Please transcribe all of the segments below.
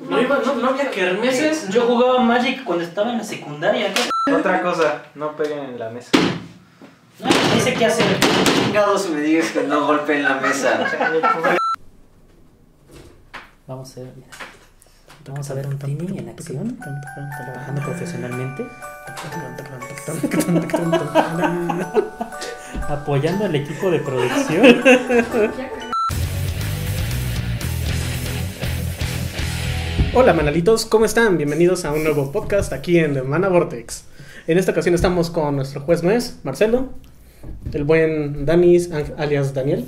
No había kermeses. Yo jugaba Magic cuando estaba en la secundaria. Otra cosa, no peguen en la mesa. No, no sé qué hacer. Chingados me digas que no golpeen la mesa. Vamos a ver, mira. Vamos a ver un Tiny en acción, trabajando profesionalmente, apoyando al equipo de producción. Hola manalitos, ¿cómo están? Bienvenidos a un nuevo podcast aquí en The Mana Vortex. En esta ocasión estamos con nuestro juez nuez, Marcelo, el buen Danis, alias Daniel.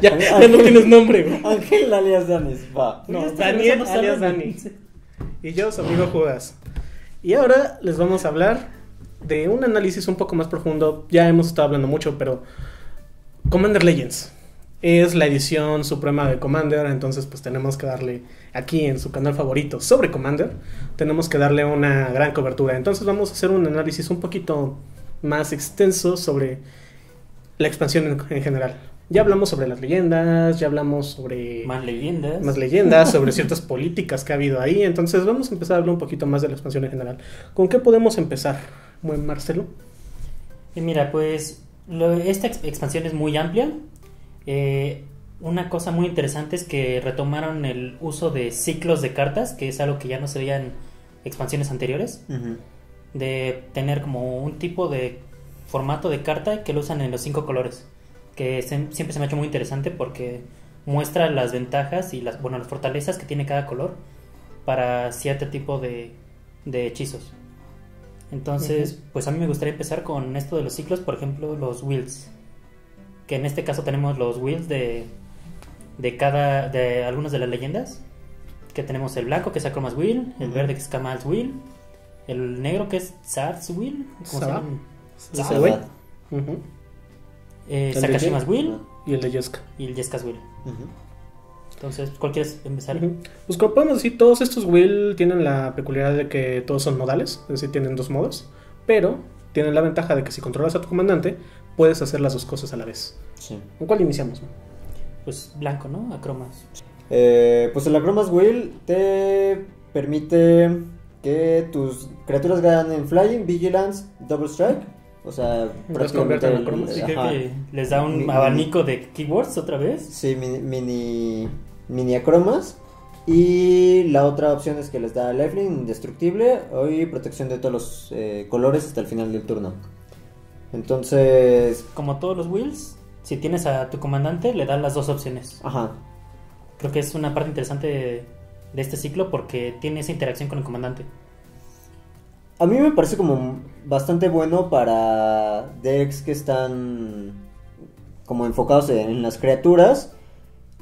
Ya no tienes nombre, güey. Ángel alias Danis, va. No, Daniel alias Dani. Y yo, su amigo Judas. Y ahora les vamos a hablar de un análisis un poco más profundo. Ya hemos estado hablando mucho, pero Commander Legends es la edición suprema de Commander. Entonces pues tenemos que darle aquí en su canal favorito sobre Commander, tenemos que darle una gran cobertura. Entonces vamos a hacer un análisis un poquito más extenso sobre la expansión en general. Ya hablamos sobre las leyendas, ya hablamos sobre... Más leyendas, sobre ciertas políticas que ha habido ahí. Entonces vamos a empezar a hablar un poquito más de la expansión en general. ¿Con qué podemos empezar, buen Marcelo? Mira, pues esta expansión es muy amplia. Una cosa muy interesante es que retomaron el uso de ciclos de cartas, que es algo que ya no se veía en expansiones anteriores. Uh-huh. De tener como un tipo de formato de carta que lo usan en los 5 colores. Que siempre se me ha hecho muy interesante porque muestra las ventajas y las fortalezas que tiene cada color para cierto tipo de hechizos. Entonces, uh-huh, pues a mí me gustaría empezar con esto de los ciclos, por ejemplo, los wills. Que en este caso tenemos los wills de algunas de las leyendas. Que tenemos el blanco, que es Akroma's Will, el verde, que es Kamahl's Will, el negro, que es Szat's Will, ¿cómo se llama? Sakashima's Will y el de Jeska. Y el Jeska's Will. Uh-huh. Entonces, ¿cuál quieres empezar? Uh-huh. Pues como podemos decir, todos estos Will tienen la peculiaridad de que todos son modales, es decir, tienen 2 modos, pero tienen la ventaja de que si controlas a tu comandante, puedes hacer las 2 cosas a la vez. Sí. ¿Con cuál iniciamos? Pues blanco, ¿no? Akroma's. Pues el Akroma's Will te permite que tus criaturas ganen Flying, Vigilance, Double Strike. O sea, prácticamente les da un abanico de keywords otra vez. Sí, mini acromas. Y la otra opción es que les da lifelink, indestructible y protección de todos los colores hasta el final del turno. Entonces, como todos los wills, si tienes a tu comandante, le dan las 2 opciones. Ajá. Creo que es una parte interesante de este ciclo porque tiene esa interacción con el comandante. A mí me parece como bastante bueno para decks que están como enfocados en las criaturas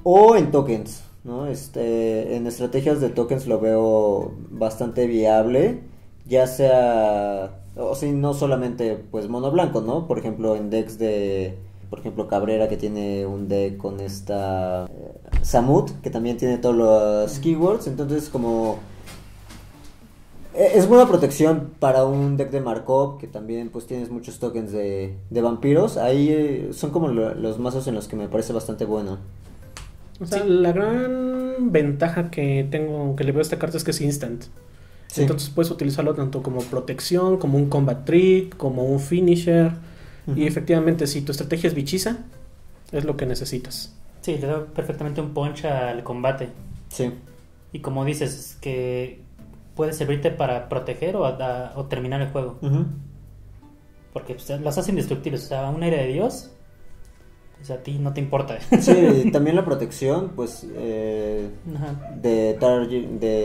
o en tokens, ¿no? En estrategias de tokens lo veo bastante viable, ya sea, o sea, no solamente pues mono blanco, ¿no? Por ejemplo, en decks de, por ejemplo, Cabrera, que tiene un deck con esta Samut, que también tiene todos los keywords, entonces como... Es buena protección para un deck de Markov, que también pues tienes muchos tokens de vampiros. Ahí son como los mazos en los que me parece bastante bueno. O sea, sí, la gran ventaja que le veo a esta carta es que es instant. Sí. Entonces puedes utilizarlo tanto como protección, como un combat trick, como un finisher. Uh-huh. Y efectivamente, si tu estrategia es bichiza, es lo que necesitas. Sí, le da perfectamente un punch al combate. Sí. Y como dices, que... puede servirte para proteger o terminar el juego. Uh-huh. Porque pues, las hace indestructibles. O sea, un aire de Dios, pues a ti no te importa. Sí, también la protección, pues de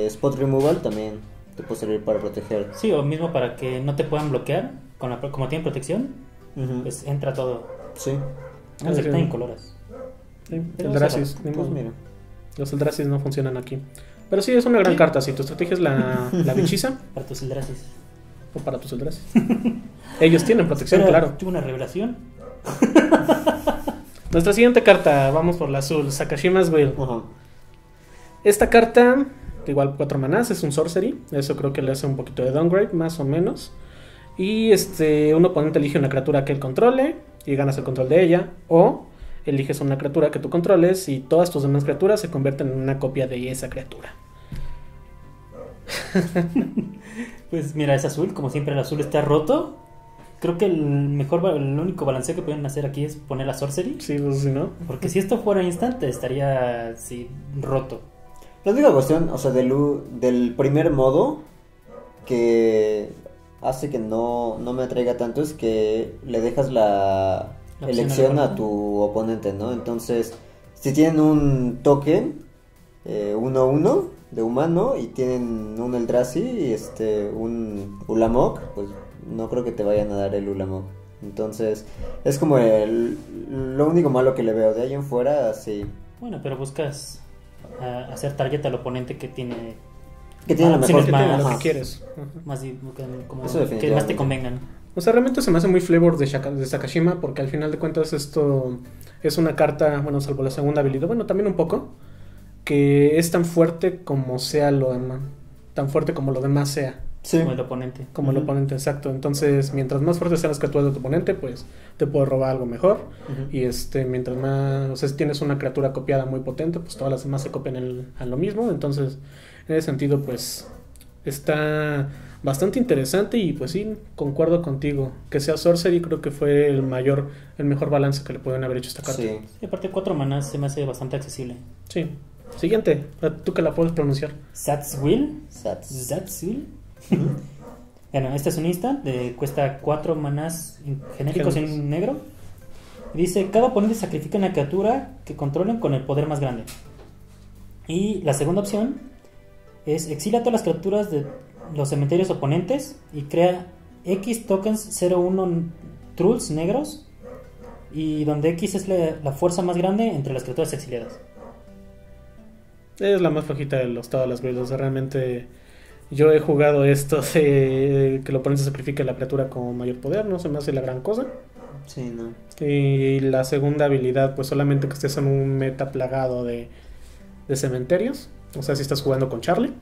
spot removal también te puede servir para proteger. Sí, o mismo para que no te puedan bloquear. Como tienen protección, uh-huh, pues entra todo. Sí. Los incoloras. Sí. Eldraces. Pues mira, los Eldraces no funcionan aquí. Pero sí, es una gran carta. Si tu estrategia es la bichiza... para tus Eldraces. O para tus Eldraces. Ellos tienen protección, pero, claro. Tuve una revelación. Nuestra siguiente carta, vamos por la azul, Sakashima's Will. Uh-huh. Esta carta, igual 4 manás, es un sorcery. Eso creo que le hace un poquito de downgrade, más o menos. Y un oponente elige una criatura que él controle y ganas el control de ella. O... eliges una criatura que tú controles y todas tus demás criaturas se convierten en una copia de esa criatura. Pues mira, es azul, como siempre el azul está roto. Creo que el único balanceo que pueden hacer aquí es poner la Sorcery. Sí, pues sí, ¿no? Porque si esto fuera instante estaría, sí, roto. La única cuestión, o sea, del primer modo que hace que no me atraiga tanto es que le dejas la elección a tu oponente, ¿no? Entonces, si tienen un token 1-1 de humano y tienen un Eldrazi y un Ulamok, pues no creo que te vayan a dar el Ulamok. Entonces, es como lo único malo que le veo. De ahí en fuera, sí. Bueno, pero buscas hacer target al oponente que tiene... Que tiene la mejor, que tiene lo que quieres. Más como que más te convengan. O sea, realmente se me hace muy flavor de Sakashima, porque al final de cuentas esto es una carta, bueno, salvo la segunda habilidad, bueno, también un poco, que es tan fuerte como sea lo demás, tan fuerte como lo demás sea. Sí. Como el oponente. Como el oponente, exacto. Entonces, mientras más fuertes sean las criaturas de tu oponente, pues te puede robar algo mejor. Y mientras más, o sea, si tienes una criatura copiada muy potente, pues todas las demás se copian a lo mismo. Entonces, en ese sentido, pues está bastante interesante. Y pues sí, concuerdo contigo. Que sea Sorcery, creo que fue el mejor balance que le pueden haber hecho a esta carta. Sí. Y aparte, 4 manás se me hace bastante accesible. Sí. Siguiente, tú que la puedes pronunciar. Szat's Will. Szat's Will. Bueno, este es un instant, cuesta 4 manás genéricos en negro. Dice, cada oponente sacrifica una criatura que controlen con el poder más grande. Y la segunda opción es exila todas las criaturas de los cementerios oponentes y crea X tokens 0-1 trulls negros, y donde X es la fuerza más grande entre las criaturas exiliadas. Es la más flojita del estado de las builds, o sea, realmente... Yo he jugado esto de que el oponente sacrifica la criatura con mayor poder, no se me hace la gran cosa. Sí, no. Y la segunda habilidad, pues solamente que estés en un meta plagado de cementerios. O sea, si estás jugando con Charlie,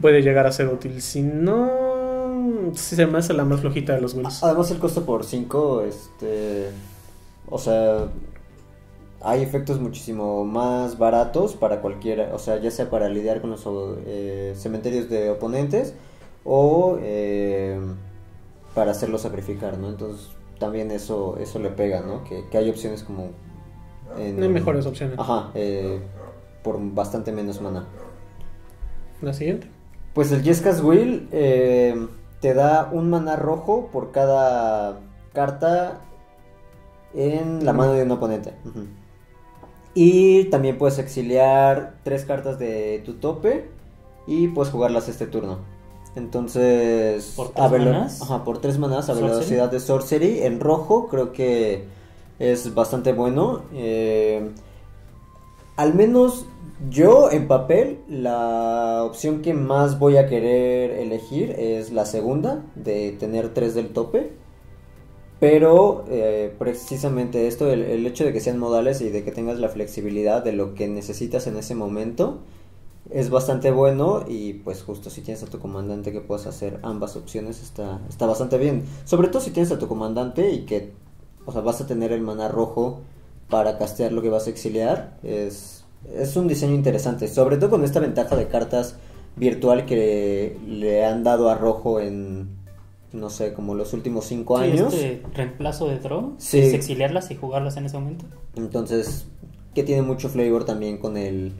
puede llegar a ser útil. Si no, si se me hace la más flojita de los wills. Además, el costo por 5, o sea... Hay efectos muchísimo más baratos para cualquiera, o sea, ya sea para lidiar con los cementerios de oponentes o para hacerlos sacrificar, ¿no? Entonces, también eso le pega, ¿no? Que hay opciones como... No hay mejores opciones. Ajá, por bastante menos maná. ¿La siguiente? Pues el Jeska's Will te da un maná rojo por cada carta en la mano de un oponente. Y también puedes exiliar 3 cartas de tu tope y puedes jugarlas este turno. Entonces, por 3 manás. Ajá, por 3 manás a velocidad de Sorcery en rojo, creo que es bastante bueno. Al menos yo en papel, la opción que más voy a querer elegir es la segunda, de tener 3 del tope. Pero precisamente esto, el hecho de que sean modales y de que tengas la flexibilidad de lo que necesitas en ese momento es bastante bueno. Y pues justo si tienes a tu comandante que puedas hacer ambas opciones está bastante bien. Sobre todo si tienes a tu comandante y que, o sea, vas a tener el maná rojo para castear lo que vas a exiliar. Es un diseño interesante, sobre todo con esta ventaja de cartas virtual que le han dado a rojo en... no sé, como los últimos 5 años. Este reemplazo de draw, sí. Es exiliarlas y jugarlas en ese momento. Entonces, que tiene mucho flavor también con el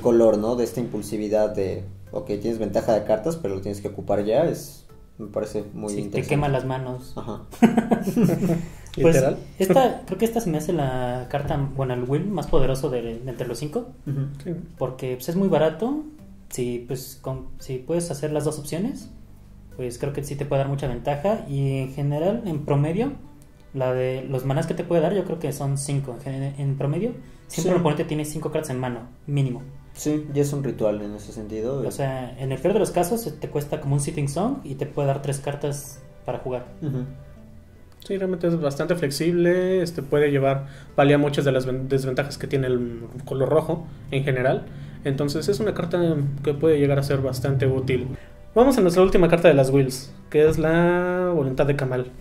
color, ¿no? De esta impulsividad de, ok, tienes ventaja de cartas, pero lo tienes que ocupar ya, me parece muy interesante. Te quema las manos. Ajá. Pues, literal. Creo que esta se me hace la carta, bueno, el will más poderoso de entre los 5. Sí. Porque pues, es muy barato, si puedes hacer las dos opciones, pues creo que sí te puede dar mucha ventaja. Y en general, en promedio, la de los manás que te puede dar, yo creo que son 5. En promedio, siempre el oponente tiene 5 cartas en mano, mínimo. Sí, ya es un ritual en ese sentido. O sea, en el peor de los casos, te cuesta como un Sitting Song y te puede dar 3 cartas para jugar. Sí, realmente es bastante flexible. Puede palea muchas de las desventajas que tiene el color rojo en general. Entonces, es una carta que puede llegar a ser bastante útil. Vamos a nuestra última carta de las wills, que es la voluntad de Kamal.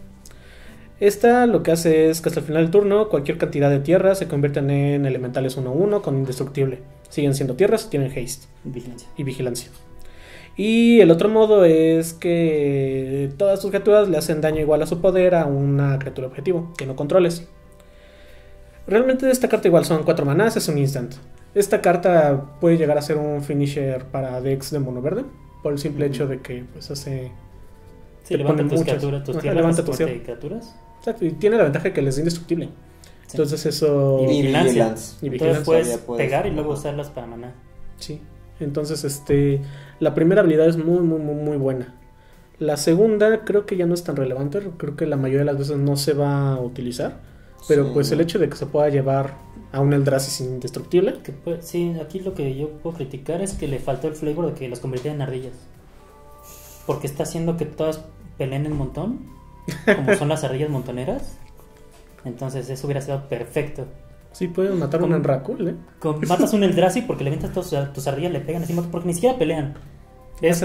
Esta lo que hace es que hasta el final del turno cualquier cantidad de tierras se convierten en elementales 1-1 con indestructible. Siguen siendo tierras, tienen haste y vigilancia. Y el otro modo es que todas sus criaturas le hacen daño igual a su poder a una criatura objetivo que no controles. Realmente esta carta igual son 4 manás, es un instant. Esta carta puede llegar a ser un finisher para decks de mono verde, por el simple hecho de que pues hace... Sí, levanta tus criaturas, tus criaturas. Exacto, y tiene la ventaja que les es indestructible. Sí. Entonces eso... Y vigilancia. Y entonces puedes pegar y luego usarlas para maná. Sí, entonces la primera habilidad es muy buena. La segunda creo que ya no es tan relevante, creo que la mayoría de las veces no se va a utilizar. Pero sí, pues el hecho de que se pueda llevar a un Eldraces indestructible. Que pues, sí, aquí lo que yo puedo criticar es que le faltó el flavor de que los convirtiera en ardillas. Porque está haciendo que todas peleen en montón, como son las ardillas montoneras. Entonces eso hubiera sido perfecto. Sí, puedes matar a un Rakul, ¿eh? Matas un Eldraces porque le aventas todas tus ardillas, le pegan encima, porque ni siquiera pelean.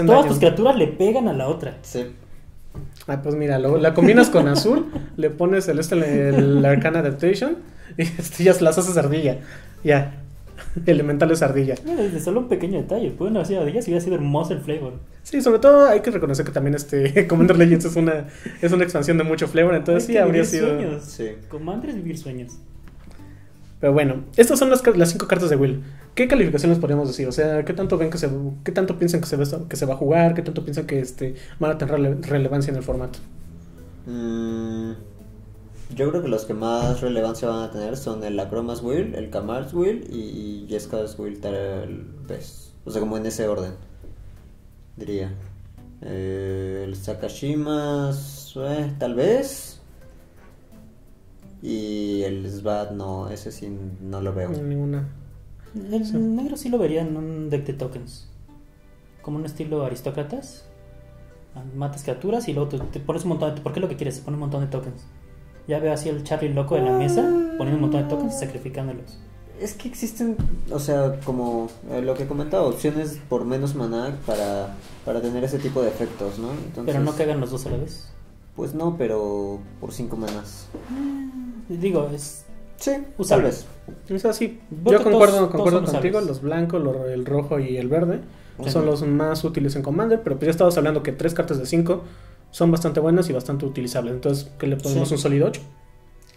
Todas tus criaturas le pegan a la otra. Sí. Ah, pues mira, la combinas con azul, le pones el Arcane Adaptation y ya las haces ardilla. Ya, elemental es ardilla. Es solo un pequeño detalle, pueden haber sido ardillas y hubiera sido hermoso el flavor. Sí, sobre todo hay que reconocer que también Commander Legends es una expansión de mucho flavor, entonces sí habría sido... Sueños. Sí. Commander es vivir sueños. Pero bueno, estas son las 5 cartas de Will. ¿Qué calificación les podríamos decir? O sea, ¿qué tanto ven qué tanto piensan que se va a jugar? ¿Qué tanto piensan que van a tener relevancia en el formato? Yo creo que los que más relevancia van a tener son el Akroma's Will, el Kamahl's Will y Jeska's Will, tal vez. O sea, como en ese orden, diría. El Sakashima's, tal vez. Y el Szat, no, ese sí no lo veo. Ninguna. El negro sí lo vería en un deck de tokens. Como un estilo aristócratas. Matas criaturas y luego te pones un montón de... ¿Por qué lo que quieres? Se pone un montón de tokens. Ya veo así el Charlie loco de la mesa, poniendo un montón de tokens y sacrificándolos. Es que existen, o sea, como lo que he comentado, opciones por menos maná para tener ese tipo de efectos, ¿no? Entonces, pero no caigan los dos a la vez. Pues no, pero por 5 manás. Digo, es... Sí, usables. Es así. Yo concuerdo contigo, los blancos, el rojo y el verde son los más útiles en Commander, pero pues ya estabas hablando que 3 cartas de 5 son bastante buenas y bastante utilizables. Entonces, ¿qué le ponemos? ¿Un sólido 8?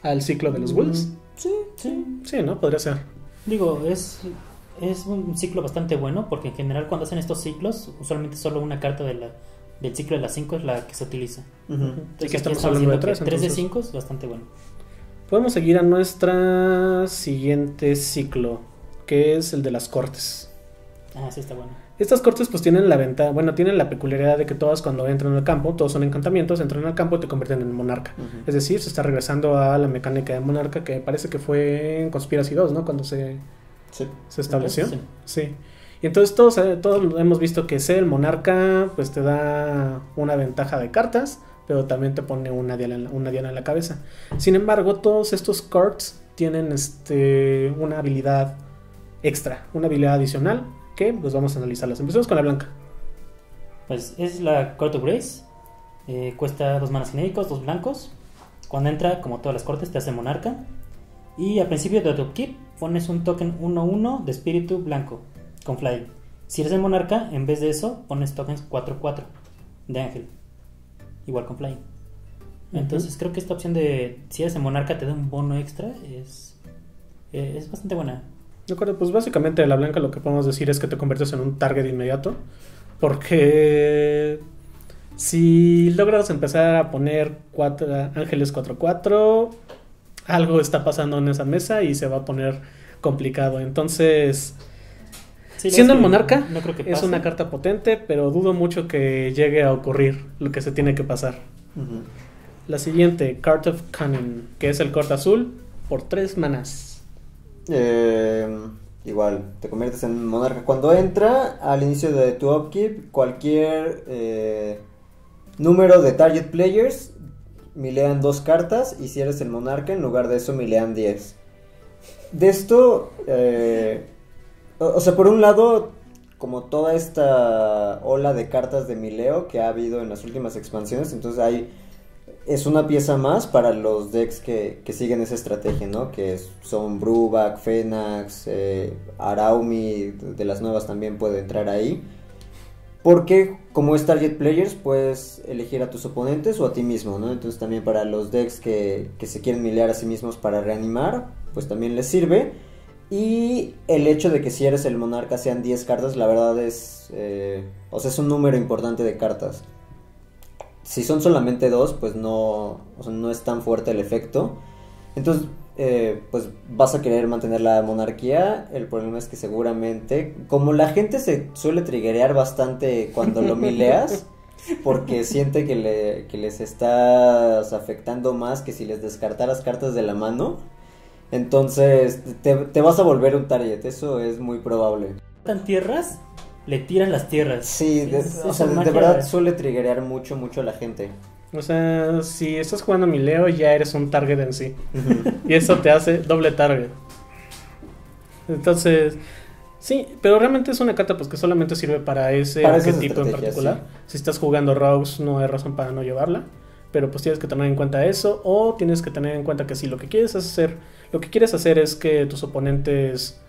¿Al ciclo de los Wills? Sí, ¿no? Podría ser. Digo, es un ciclo bastante bueno, porque en general cuando hacen estos ciclos, usualmente solo una carta del ciclo de las 5 es la que se utiliza. Entonces, que estamos hablando de 3. 3 de 5 es bastante bueno. Podemos seguir a nuestra siguiente ciclo, que es el de las cortes. Ah, sí, está bueno. Estas cortes pues tienen la ventaja, bueno, tienen la peculiaridad de que todas cuando entran al campo, todos son encantamientos, entran al campo y te convierten en monarca. Es decir, se está regresando a la mecánica de monarca que parece que fue en Conspiracy 2, ¿no? Cuando se estableció. Sí. Y entonces todos hemos visto que el monarca pues te da una ventaja de cartas, pero también te pone una diana en la cabeza. Sin embargo, todos estos cards tienen una habilidad extra, una habilidad adicional, que pues vamos a analizarlas. Empecemos con la blanca. Pues es la Court of Grace. Cuesta 2 manas genéricos, 2 blancos. Cuando entra, como todas las cortes, te hace monarca. Y al principio de tu upkeep pones un token 1-1 de espíritu blanco con flying. Si eres el monarca, en vez de eso pones tokens 4-4 de ángel, igual con flying. Entonces creo que esta opción de si eres el monarca te da un bono extra es bastante buena. De acuerdo, pues básicamente de la blanca lo que podemos decir es que te conviertes en un target inmediato, porque si logras empezar a poner ángeles 4-4, algo está pasando en esa mesa y se va a poner complicado. Entonces... Sí, siendo el monarca, no creo que es una carta potente, pero dudo mucho que llegue a ocurrir lo que se tiene que pasar. La siguiente, Card of Cunning, que es el corte azul, por 3 manás. Igual, te conviertes en monarca. Cuando entra, al inicio de tu upkeep, cualquier número de target players milean 2 cartas, y si eres el monarca, en lugar de eso milean 10. De esto... o sea, por un lado, como toda esta ola de cartas de mileo que ha habido en las últimas expansiones, entonces es una pieza más para los decks que siguen esa estrategia, ¿no? Que son Brubac, Fenax, Araumi, de las nuevas también puede entrar ahí. Porque como es target players, puedes elegir a tus oponentes o a ti mismo, ¿no? Entonces también para los decks que se quieren milear a sí mismos para reanimar, pues también les sirve. Y el hecho de que si eres el monarca sean 10 cartas, la verdad es... o sea, es un número importante de cartas. Si son solamente 2, pues no, o sea, no es tan fuerte el efecto. Entonces, pues vas a querer mantener la monarquía. El problema es que seguramente... Como la gente se suele triggerear bastante cuando lo mileas... Porque siente que les estás afectando más que si les descartaras cartas de la mano. Entonces, te vas a volver un target, eso es muy probable. ¿Tan tierras? Le tiran las tierras. Sí, o sea, de verdad suele triggerear mucho, mucho a la gente. O sea, si estás jugando mileo ya eres un target en sí. Y eso te hace doble target. Entonces, sí, pero realmente es una carta pues que solamente sirve para ese arquetipo en particular. Sí. Si estás jugando Rogues no hay razón para no llevarla. Pero pues tienes que tener en cuenta eso, o tienes que tener en cuenta que si lo que quieres hacer es que tus oponentes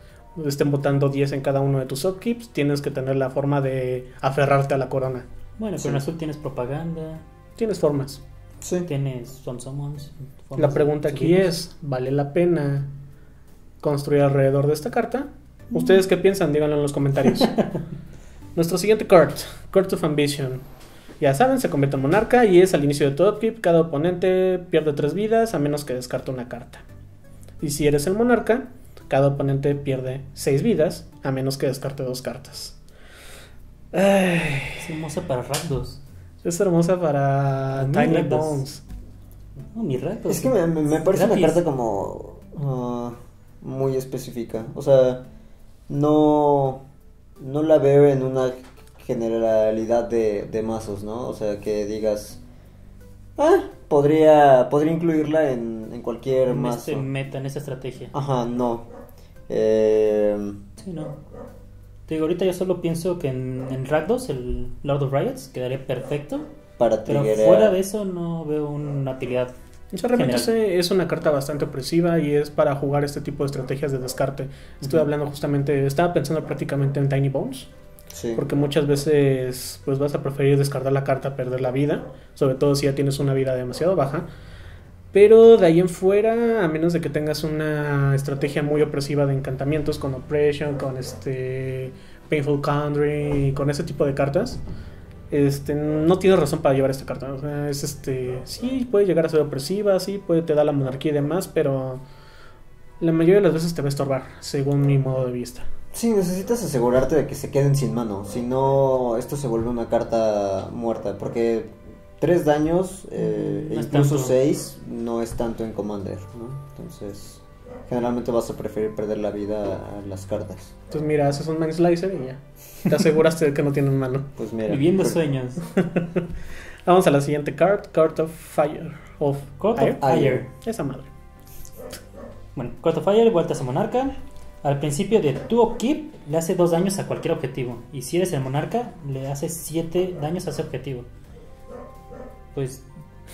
estén botando 10 en cada uno de tus upkeeps, tienes que tener la forma de aferrarte a la corona. Bueno, sí. Con azul tienes propaganda. Tienes formas. Sí. Tienes summons. La pregunta aquí es, ¿vale la pena construir alrededor de esta carta? ¿Ustedes qué piensan? Díganlo en los comentarios. Nuestro siguiente card, Court of Ambition. Ya saben, se convierte en monarca y es al inicio de tu upkeep. Cada oponente pierde 3 vidas a menos que descarte una carta. Y si eres el monarca, cada oponente pierde 6 vidas a menos que descarte 2 cartas. Ay, es hermosa para Rakdos. Es hermosa para Tiny Bones. No, mi Rakdos. Es que me parece gratis. Una carta como muy específica. O sea, no la veo en una generalidad de mazos, ¿no? O sea, que digas, podría incluirla en cualquier mazo. Este meta, en esta estrategia. Ajá, no. Sí, no. Te digo, ahorita yo solo pienso que en Rakdos, el Lord of Riots, quedaría perfecto. Para pero fuera de eso no veo una utilidad. Yo realmente es una carta bastante opresiva y es para jugar este tipo de estrategias de descarte. Estoy hablando justamente, estaba pensando prácticamente en Tiny Bones. Sí. Porque muchas veces pues vas a preferir descartar la carta a perder la vida, sobre todo si ya tienes una vida demasiado baja. Pero de ahí en fuera, a menos de que tengas una estrategia muy opresiva de encantamientos con Oppression, con Painful Country, con ese tipo de cartas, no tienes razón para llevar esta carta. O sea, es sí puede llegar a ser opresiva, sí puede te da la monarquía y demás, pero la mayoría de las veces te va a estorbar, según mi modo de vista. Sí, necesitas asegurarte de que se queden sin mano. Si no, esto se vuelve una carta muerta. Porque 3 daños, no incluso 6, no es tanto en Commander, ¿no? Entonces, generalmente vas a preferir perder la vida a las cartas. Entonces, mira, haces un Man Slicer y ya. Te aseguraste de que no tienen mano. Pues mira. Viviendo sueños. Vamos a la siguiente card: Card of Fire. Card of Fire. Esa madre. Bueno, Card of Fire, vueltas a monarca. Al principio de tu upkeep le hace 2 daños a cualquier objetivo. Y si eres el monarca, le hace 7 daños a ese objetivo. Pues,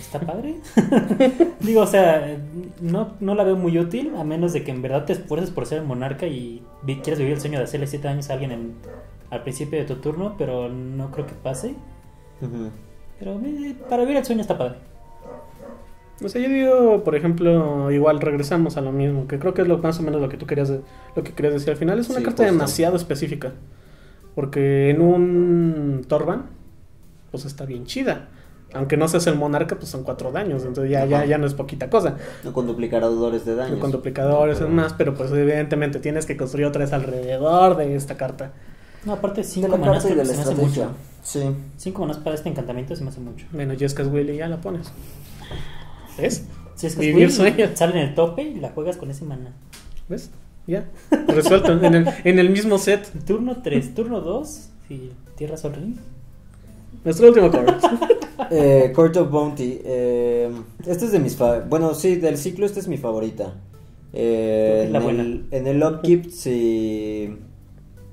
¿está padre? Digo, o sea, no la veo muy útil, a menos de que en verdad te esfuerces por ser el monarca y quieres vivir el sueño de hacerle 7 daños a alguien al principio de tu turno, pero no creo que pase. Pero para vivir el sueño está padre. O sea, yo digo, por ejemplo, igual regresamos a lo mismo, que creo que es más o menos lo que querías decir al final. Es una carta demasiado específica, porque en un Torban, pues está bien chida. Aunque no seas el monarca, pues son 4 daños, entonces ya no es poquita cosa. No con duplicadores de daños. No con duplicadores, es más, pero pues evidentemente tienes que construir otra vez alrededor de esta carta. No, aparte 5 manas se me hace mucho. Sí. 5 manas para este encantamiento se me hace mucho. Bueno, Jeska's Will y ya la pones. ¿Ves? Si es que vivir sueños. Sale en el tope y la juegas con ese maná. ¿Ves? Ya. Resuelto. en el mismo set. Turno 3, turno 2. Y Tierra Sol Ring. Nuestro último card. Court of Bounty. Este es de mis favoritas. Bueno, sí, del ciclo este es mi favorita. En el upkeep, si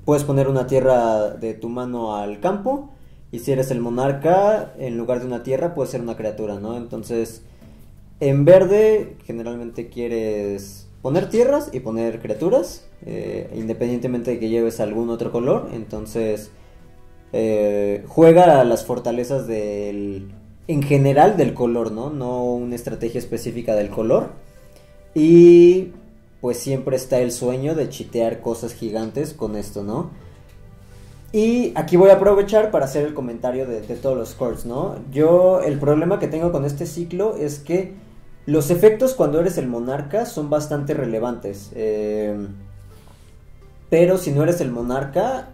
puedes poner una tierra de tu mano al campo. Y si eres el monarca, en lugar de una tierra, puede ser una criatura, ¿no? Entonces, en verde generalmente quieres poner tierras y poner criaturas, independientemente de que lleves algún otro color. Entonces juega a las fortalezas del, en general del color, ¿no? No una estrategia específica del color. Y pues siempre está el sueño de chitear cosas gigantes con esto, ¿no? Y aquí voy a aprovechar para hacer el comentario de todos los cards, ¿no? Yo, el problema que tengo con este ciclo es que los efectos cuando eres el monarca son bastante relevantes. Pero si no eres el monarca,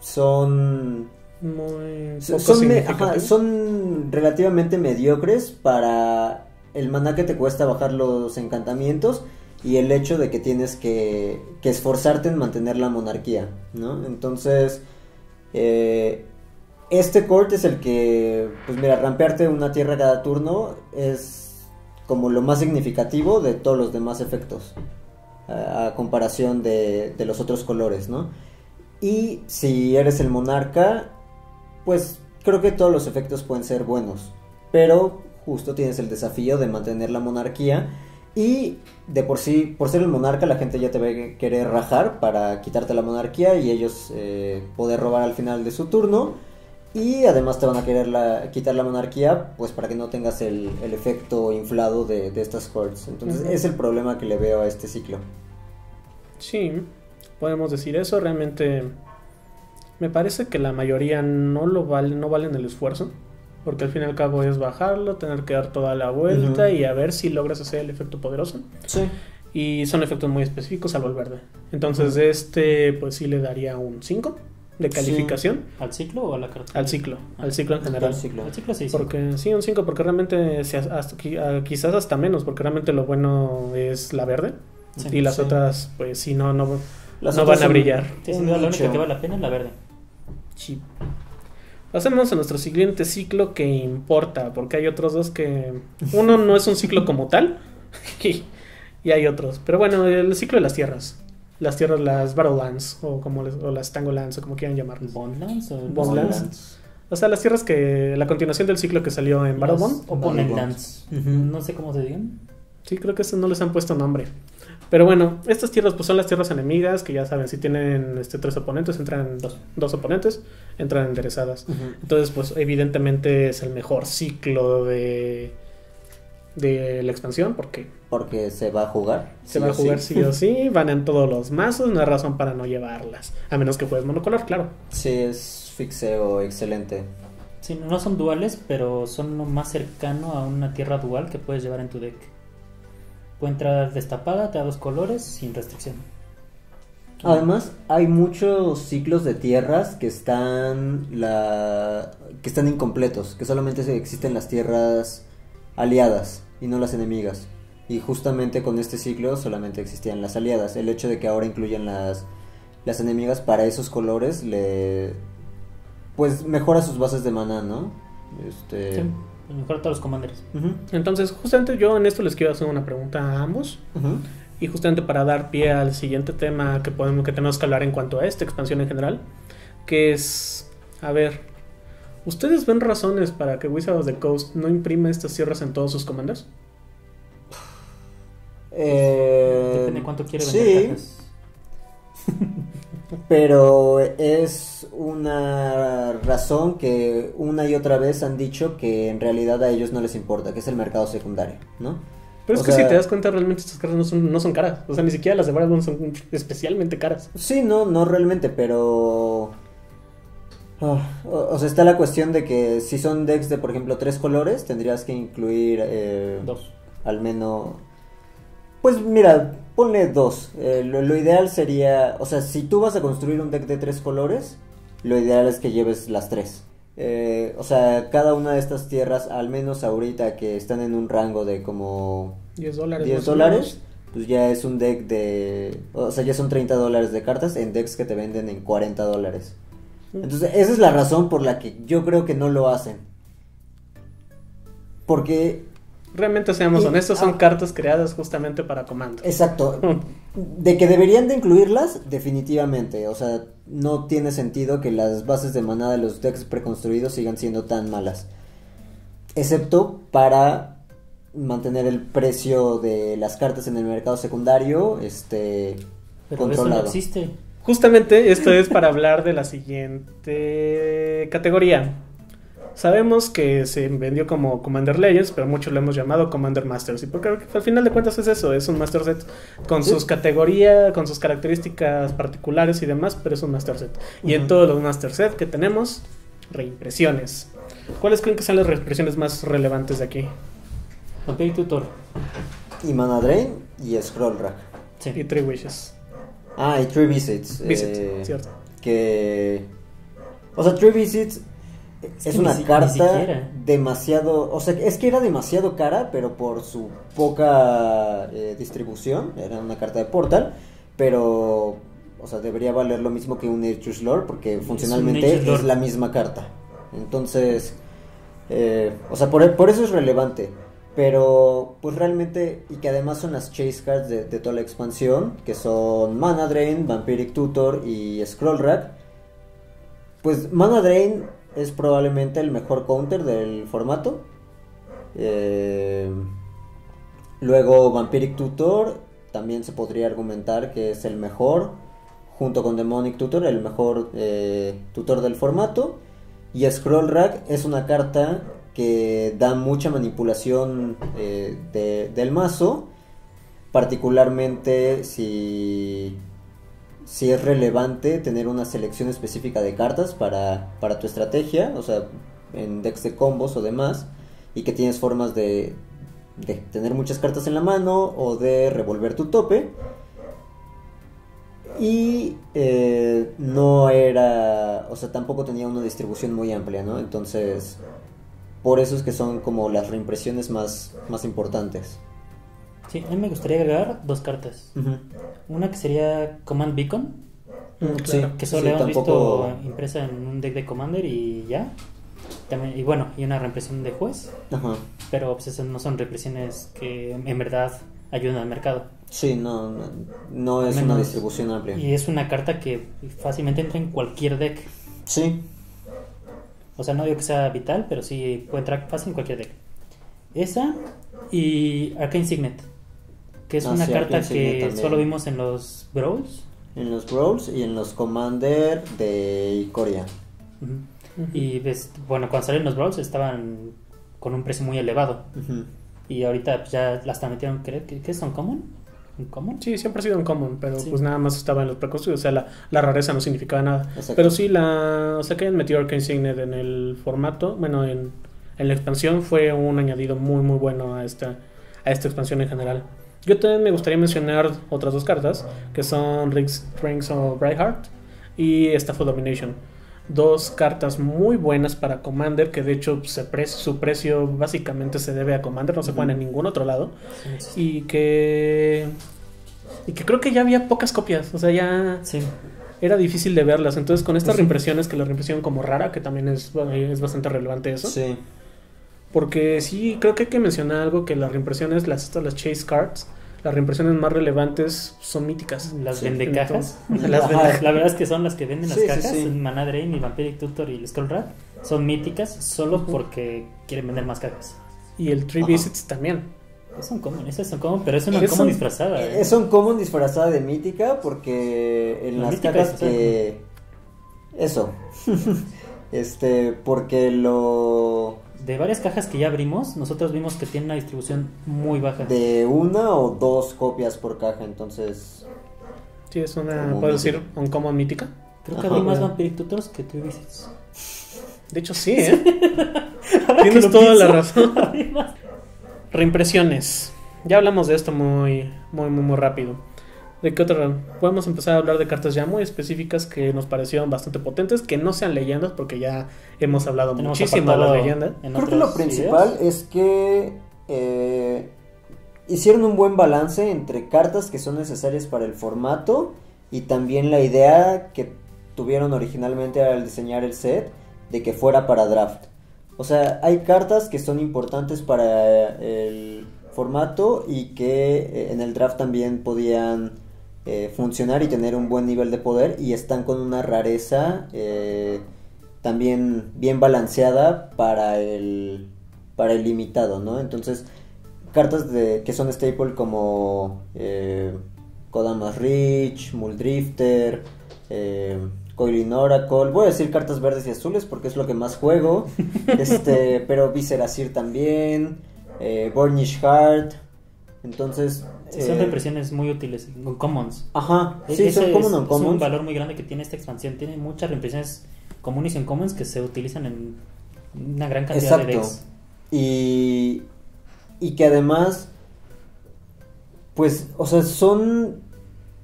son... muy son relativamente mediocres para el maná que te cuesta bajar los encantamientos y el hecho de que tienes que esforzarte en mantener la monarquía, ¿no? Entonces, este corte es el que, pues mira, rampearte una tierra cada turno es como lo más significativo de todos los demás efectos, a comparación de los otros colores, ¿no? Y si eres el monarca, pues creo que todos los efectos pueden ser buenos, pero justo tienes el desafío de mantener la monarquía. Y de por sí, por ser el monarca, la gente ya te va a querer rajar para quitarte la monarquía y ellos poder robar al final de su turno. Y además te van a querer quitar la monarquía, pues para que no tengas el efecto inflado de estas cards. Entonces es el problema que le veo a este ciclo. Sí, podemos decir eso. Realmente me parece que la mayoría no lo vale, no valen el esfuerzo. Porque al fin y al cabo es bajarlo, tener que dar toda la vuelta y a ver si logras hacer el efecto poderoso. Sí. Y son efectos muy específicos, salvo el verde. Entonces este pues sí le daría un 5 de calificación. Sí. ¿Al ciclo o a la carta? Al ciclo, al ciclo en general. Al ciclo, sí. Porque, sí, un 5, porque realmente quizás hasta menos, porque realmente lo bueno es la verde. Sí, y las otras pues sí, no van a brillar. Sí, la única que vale la pena es la verde. Sí. Pasemos a nuestro siguiente ciclo que importa, porque hay otros dos que... uno no es un ciclo como tal, y hay otros. Pero bueno, el ciclo de las tierras. Las tierras, las Battlelands, o las Tangolands, o como quieran llamarlas. ¿Bondlands o Bondlands? O sea, las tierras que... la continuación del ciclo que salió en Battlebond. O Bondlands. No sé cómo se digan. Sí, creo que eso no les han puesto nombre. Pero bueno, estas tierras pues son las tierras enemigas, que ya saben, si tienen 3 oponentes, entran dos oponentes, entran enderezadas. Entonces pues evidentemente es el mejor ciclo de la expansión, porque se va a jugar. Se va a jugar sí o sí, van en todos los mazos, no hay razón para no llevarlas, a menos que juegues monocolor, claro. Sí, es fixeo excelente. Sí, no son duales, pero son lo más cercano a una tierra dual que puedes llevar en tu deck. Puede entrar destapada, te da 2 colores, sin restricción. Además, hay muchos ciclos de tierras que están incompletos, que solamente existen las tierras aliadas y no las enemigas. Y justamente con este ciclo solamente existían las aliadas. El hecho de que ahora incluyan las enemigas para esos colores pues mejora sus bases de maná, ¿no? Sí. Mejor todos los commanders. Entonces, justamente yo en esto les quiero hacer una pregunta a ambos. Y justamente para dar pie al siguiente tema que tenemos que hablar en cuanto a esta expansión en general, que es, a ver, ¿ustedes ven razones para que Wizards of the Coast no imprime estas tierras en todos sus commanders? Depende de cuánto quiere vender. Sí. Pero es una razón que una y otra vez han dicho que en realidad a ellos no les importa, que es el mercado secundario, ¿no? Pero es que si te das cuenta, realmente estas cartas no son caras. O sea, ni siquiera las de Baron son especialmente caras. Sí, no realmente, pero... O sea, está la cuestión de que si son decks de, por ejemplo, 3 colores, tendrías que incluir... 2. Al menos... Pues mira... Ponle 2, lo ideal sería, o sea, si tú vas a construir un deck de 3 colores, lo ideal es que lleves las 3. O sea, cada una de estas tierras, al menos ahorita que están en un rango de como $10, pues ya es un deck de, o sea, ya son $30 de cartas en decks que te venden en $40. Entonces, esa es la razón por la que yo creo que no lo hacen. Porque... realmente, seamos honestos, son cartas creadas justamente para comando. Exacto. De que deberían de incluirlas, definitivamente. O sea, no tiene sentido que las bases de maná de los decks preconstruidos sigan siendo tan malas. Excepto para mantener el precio de las cartas en el mercado secundario controlado. Pero eso no existe. Justamente esto es para hablar de la siguiente categoría. Sabemos que se vendió como Commander Legends, pero muchos lo hemos llamado Commander Masters. Y porque al final de cuentas es eso, es un Master Set con sus categorías, con sus características particulares y demás, pero es un Master Set. Y en todos los Master Set que tenemos, reimpresiones. ¿Cuáles creen que son las reimpresiones más relevantes de aquí? Vampiric Tutor. Y Mana Drain y Scroll Rack. Sí. Y Three Wishes. Ah, y Three Visits. Cierto. Que... O sea, Three Visits... Es una carta demasiado... O sea, es que era demasiado cara, pero por su poca distribución. Era una carta de Portal, pero... O sea, debería valer lo mismo que un Nature's Lore, porque funcionalmente es la misma carta. Entonces... o sea, por eso es relevante. Pero, pues realmente... Y que además son las chase cards de toda la expansión, que son Mana Drain, Vampiric Tutor y Scroll Rack. Pues Mana Drain... es probablemente el mejor counter del formato. Luego Vampiric Tutor también se podría argumentar que es el mejor, junto con Demonic Tutor, el mejor tutor del formato. Y Scroll Rack es una carta que da mucha manipulación del mazo, particularmente si es relevante tener una selección específica de cartas para tu estrategia, o sea, en decks de combos o demás, y que tienes formas de tener muchas cartas en la mano o de revolver tu tope. Y no era, o sea, tampoco tenía una distribución muy amplia, ¿no? Entonces, por eso es que son como las reimpresiones más importantes. Sí, a mí me gustaría agregar dos cartas. Una que sería Command Beacon, que solo hemos visto impresa en un deck de Commander y ya. También, y bueno, y una reimpresión de Juez. Pero pues esas no son reimpresiones que en verdad ayudan al mercado. Sí, no es una distribución amplia. Y es una carta que fácilmente entra en cualquier deck. Sí. O sea, no digo que sea vital, pero sí puede entrar fácil en cualquier deck. Esa y Arcane Signet, que es una carta que solo vimos en los Brawls. En los Brawls y en los Commander de Ikoria. Y ves, bueno, cuando salieron los Brawls estaban con un precio muy elevado. Y ahorita pues, ya la están metiendo, creo que es un common. Sí, siempre ha sido un common, pero pues nada más estaba en los preconstruidos. O sea, la rareza no significaba nada. Exacto. Pero sí, o sea, que hayan metido Arcane Signet en el formato, bueno, en la expansión fue un añadido muy bueno a esta expansión en general. Yo también me gustaría mencionar otras dos cartas, que son Rings of Brightheart y Staff of Domination. Dos cartas muy buenas para Commander, que de hecho su precio básicamente se debe a Commander, no se pone en ningún otro lado. Y que creo que ya había pocas copias, o sea, ya era difícil de verlas. Entonces con estas reimpresiones, que la reimpresión como rara, que también es bastante relevante eso. Sí. Porque sí, creo que hay que mencionar algo, que las reimpresiones, las chase cards, las reimpresiones más relevantes son míticas. Las vende cajas. La verdad es que son las que venden las cajas. Mana Drain y Vampiric Tutor y el Skull Rat son míticas solo porque quieren vender más cajas. Y el Three Visits también. Es un común, pero es una común disfrazada. Es un común disfrazada de mítica, porque en las cajas que... Eso. Porque de varias cajas que ya abrimos, nosotros vimos que tiene una distribución muy baja. De una o dos copias por caja, entonces... Sí, es una, puedo decir, un común mítica. Creo que hay más Vampiric Tutors que Three Visits. De hecho, sí, tienes toda la razón. Reimpresiones. Ya hablamos de esto muy rápido. ¿De qué otra? Podemos empezar a hablar de cartas ya muy específicas que nos parecieron bastante potentes, que no sean leyendas, porque ya hemos hablado muchísimo de la leyenda. Creo que lo principal es que hicieron un buen balance entre cartas que son necesarias para el formato y también la idea que tuvieron originalmente al diseñar el set de que fuera para draft. O sea, hay cartas que son importantes para el formato y que en el draft también podían funcionar y tener un buen nivel de poder, y están con una rareza también bien balanceada para el limitado, ¿no? Entonces, cartas que son staple como Kodamas Reach, Muldrifter, Coilin Oracle. Voy a decir cartas verdes y azules porque es lo que más juego. Pero Viserasir también, Burnish Heart. Entonces son represiones muy útiles con commons. Ajá, sí, son commons, es un valor muy grande que tiene esta expansión. Tiene muchas represiones comunes y en commons que se utilizan en una gran cantidad de decks. Y que además, pues, o sea, son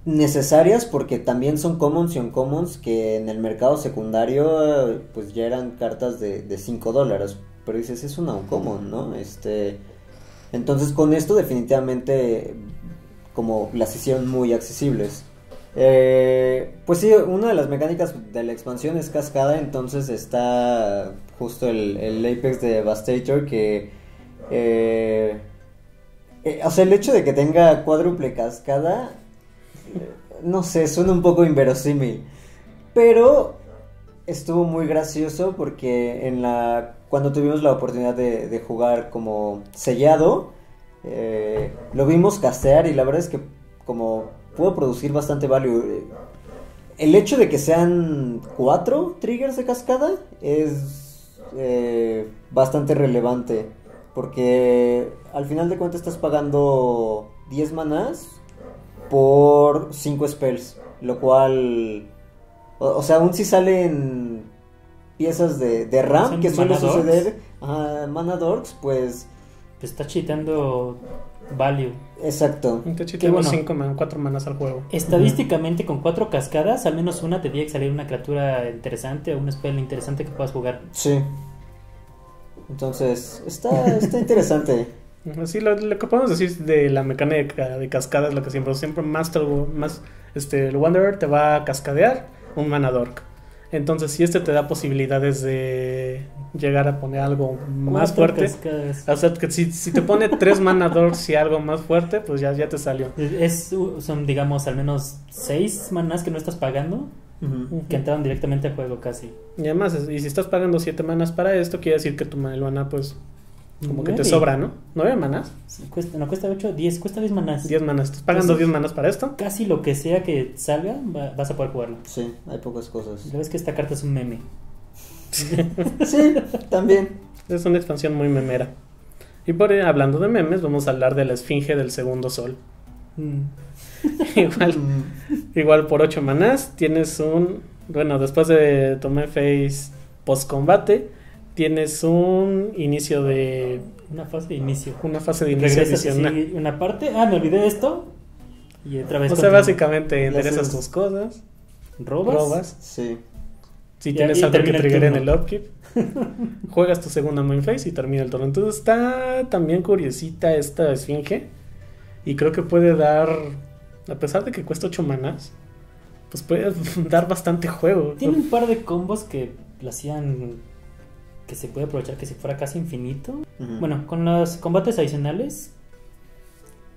necesarias porque también son commons y uncommons que en el mercado secundario pues ya eran cartas de $5, pero dices, es una uncommon, ¿no? Entonces con esto definitivamente como las hicieron muy accesibles. Pues sí, una de las mecánicas de la expansión es cascada, entonces está justo el Apex de Devastator que... o sea, el hecho de que tenga cuádruple cascada, no sé, suena un poco inverosímil, pero estuvo muy gracioso porque cuando tuvimos la oportunidad de jugar como sellado, lo vimos castear y la verdad es que como pudo producir bastante value. El hecho de que sean 4 triggers de cascada es bastante relevante porque al final de cuentas estás pagando 10 manás por 5 spells, lo cual, o sea, aún si salen piezas de RAM que suele suceder a Mana Dorks, pues está chitando value. Exacto. Está chitando 4 manas al juego. Estadísticamente con 4 cascadas, al menos una te tiene que salir una criatura interesante o un spell interesante que puedas jugar. Sí. Entonces, está interesante. Sí, lo que podemos decir de la mecánica de cascada es lo que siempre el Wanderer te va a cascadear un Mana Dork. Entonces si te da posibilidades de llegar a poner algo más fuerte cascadas. O sea, que si te pone 3 Mana Dorks y algo más fuerte, pues ya te salió. Son digamos al menos 6 manas que no estás pagando. Que entraron directamente al juego casi. Y además, y si estás pagando 7 manas para esto, quiere decir que tu mana pues como 9. Que te sobra, ¿no? 9 manas. No cuesta 8, 10, cuesta 10 manas. 10 manas, estás pagando 10 manas para esto. Casi lo que sea que salga, vas a poder jugarlo. Sí, hay pocas cosas. La verdad es que esta carta es un meme. Sí, también. Es una expansión muy memera. Y hablando de memes, vamos a hablar de la esfinge del segundo sol. Igual por 8 manás tienes bueno, después de tomar face post combate, tienes un inicio de una fase de inicio. Una fase de inicio. Regresas una parte. Ah, me olvidé de esto. Y otra vez. O sea, básicamente enderezas tus cosas. Robas. Sí. Si tienes algo que trigger en el upkeep. Juegas tu segunda main phase y termina el turno. Entonces está también curiosita esta esfinge. Y creo que puede dar, a pesar de que cuesta 8 manas, pues puede dar bastante juego. Tiene un par de combos que la hacían... que se puede aprovechar que si fuera casi infinito. Bueno, con los combates adicionales,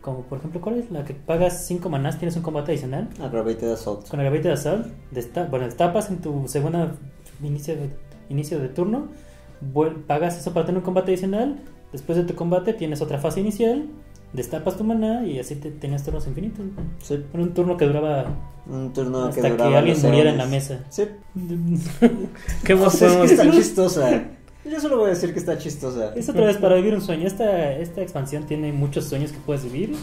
como por ejemplo, ¿cuál es la que pagas 5 manás, tienes un combate adicional? Aggravated Assault. Con Aggravated Assault, destapas en tu segunda inicio de turno, pagas eso para tener un combate adicional, después de tu combate tienes otra fase inicial, destapas tu maná y así tenías turnos infinitos. Sí. Era un turno que duraba... Un turno hasta que alguien muriera en la mesa. Sí. ¿Qué más? Es que está chistosa. Yo solo voy a decir que está chistosa. Es otra vez para vivir un sueño. Esta expansión tiene muchos sueños que puedes vivir,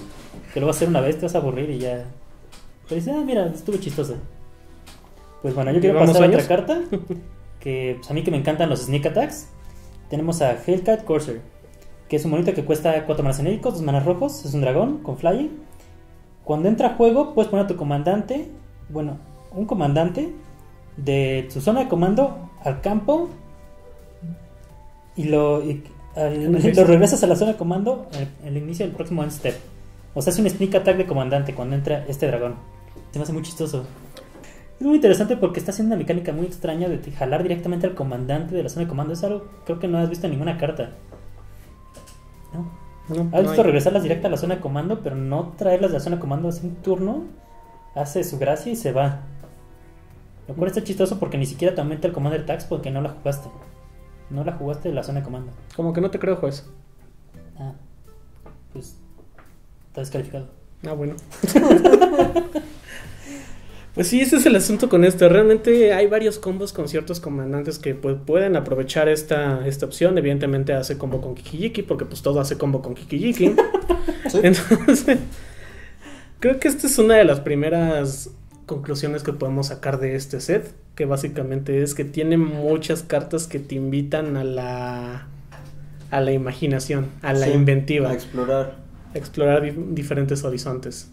que lo vas a hacer una vez, te vas a aburrir y ya. Pero dices, mira, estuvo chistosa. Pues bueno, yo quiero pasar a otra carta que pues, a mí que me encantan los sneak attacks. Tenemos a Hellcat Corsair, que es un monito que cuesta 4 manas genéricos, 2 manas rojos. Es un dragón con flying. Cuando entra a juego puedes poner a tu comandante, bueno, un comandante de su zona de comando al campo y lo regresas a la zona de comando al inicio del próximo end step. O sea, es un sneak attack de comandante cuando entra este dragón. Se me hace muy chistoso. Es muy interesante porque está haciendo una mecánica muy extraña de jalar directamente al comandante de la zona de comando. Es algo creo que no has visto en ninguna carta. No, has visto regresarlas directa a la zona de comando, pero no traerlas de la zona de comando hace un turno, hace su gracia y se va. Lo cual está chistoso porque ni siquiera te aumenta el Commander Tax porque no la jugaste. No la jugaste de la zona de comando. Como que no te creo, juez. Ah, pues está descalificado. Ah, bueno. Pues sí, ese es el asunto con esto. Realmente hay varios combos con ciertos comandantes que pues, pueden aprovechar esta opción. Evidentemente hace combo con Kiki-Jiki, porque pues todo hace combo con Kiki-Jiki. ¿Sí? Entonces, creo que esta es una de las primeras conclusiones que podemos sacar de este set, que básicamente es que tiene muchas cartas que te invitan a la imaginación, a la inventiva. A explorar diferentes horizontes.